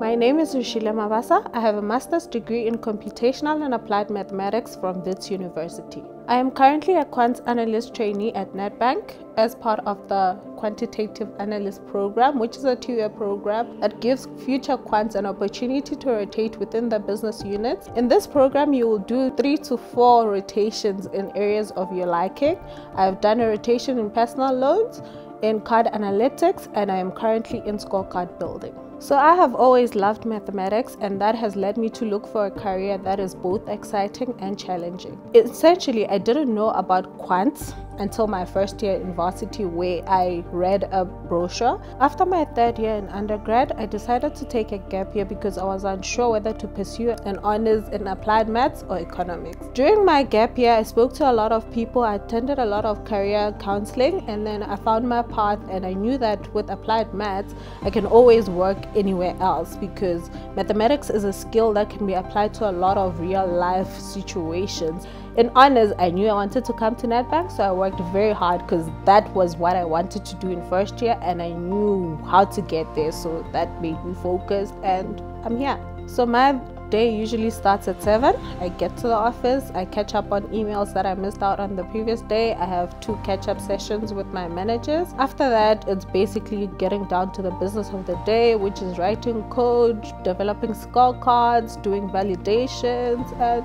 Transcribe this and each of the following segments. My name is Rishile Mabasa. I have a master's degree in computational and applied mathematics from Wits University. I am currently a quant analyst trainee at Nedbank as part of the Quantitative Analyst Program, which is a 2-year program that gives future quants an opportunity to rotate within the business units. In this program, you will do 3 to 4 rotations in areas of your liking. I have done a rotation in personal loans, in card analytics, and I am currently in scorecard building. So I have always loved mathematics, and that has led me to look for a career that is both exciting and challenging. Essentially, I didn't know about quants until my first year in varsity, where I read a brochure. After my third year in undergrad, I decided to take a gap year because I was unsure whether to pursue an honors in applied maths or economics. During my gap year, I spoke to a lot of people, I attended a lot of career counseling, and then I found my path, and I knew that with applied maths, I can always work anywhere else because mathematics is a skill that can be applied to a lot of real life situations. In honors, I knew I wanted to come to Nedbank, so I worked very hard because that was what I wanted to do in first year, and I knew how to get there, so that made me focused, and I'm here. So my day usually starts at 7. I get to the office, I catch up on emails that I missed out on the previous day. I have 2 catch-up sessions with my managers. After that, it's basically getting down to the business of the day, which is writing code, developing scorecards, doing validations, and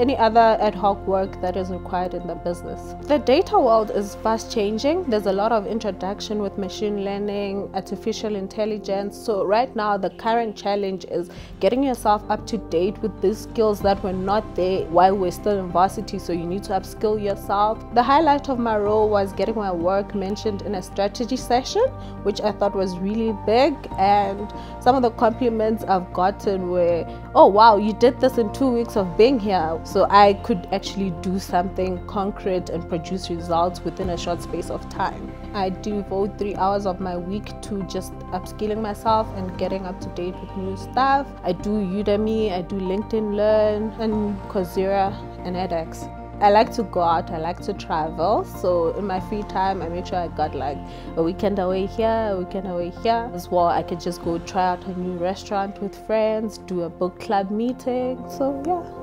any other ad hoc work that is required in the business. The data world is fast changing. There's a lot of introduction with machine learning, artificial intelligence. So right now, the current challenge is getting yourself up to date with these skills that were not there while we're still in varsity. So you need to upskill yourself. The highlight of my role was getting my work mentioned in a strategy session, which I thought was really big. And some of the compliments I've gotten were, "Oh wow, you did this in 2 weeks of being here." So I could actually do something concrete and produce results within a short space of time. I devote 3 hours of my week to just upskilling myself and getting up to date with new stuff. I do Udemy, I do LinkedIn Learn, and Coursera and edX. I like to go out, I like to travel, so in my free time I make sure I got like a weekend away here, a weekend away here. As well, I could just go try out a new restaurant with friends, do a book club meeting, so yeah.